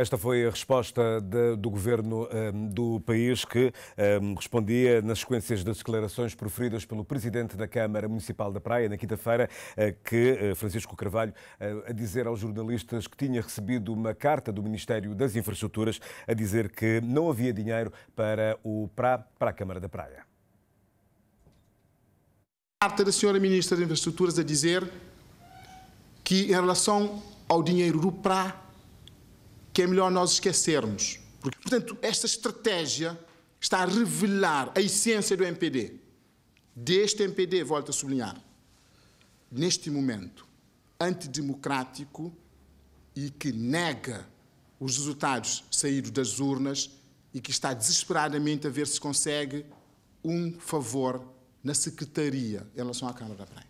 Esta foi a resposta do governo do país, que respondia nas sequências das declarações proferidas pelo presidente da Câmara Municipal da Praia, na quinta-feira, que Francisco Carvalho, a dizer aos jornalistas que tinha recebido uma carta do Ministério das Infraestruturas a dizer que não havia dinheiro para a Câmara da Praia. Carta da senhora Ministra das Infraestruturas a dizer que, em relação ao dinheiro do PRA, que é melhor nós esquecermos. Porque, portanto, esta estratégia está a revelar a essência do MPD. Deste MPD, volto a sublinhar, neste momento, antidemocrático e que nega os resultados saídos das urnas e que está desesperadamente a ver se consegue um favor na Secretaria em relação à Câmara da Praia.